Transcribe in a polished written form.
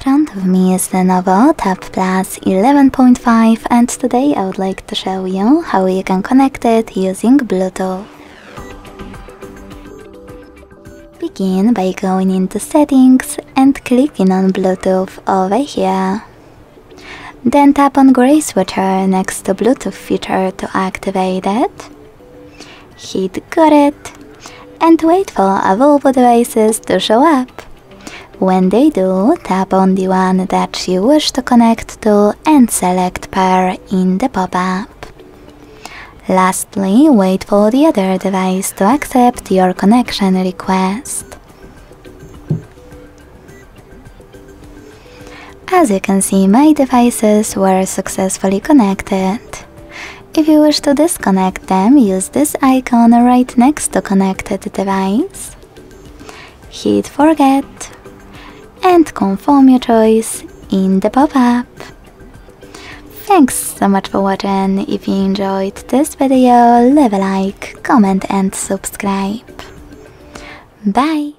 front of me is Lenovo Tab Plus 11.5, and today I would like to show you how you can connect it using Bluetooth. Begin by going into Settings and clicking on Bluetooth over here. Then tap on gray switcher next to Bluetooth feature to activate it. Hit Got It, and wait for available devices to show up. When they do, tap on the one that you wish to connect to and select Pair in the pop-up. Lastly, wait for the other device to accept your connection request. As you can see, my devices were successfully connected. If you wish to disconnect them, use this icon right next to connected device. Hit Forget and confirm your choice in the pop-up. Thanks so much for watching. If you enjoyed this video, leave a like, comment and subscribe. Bye!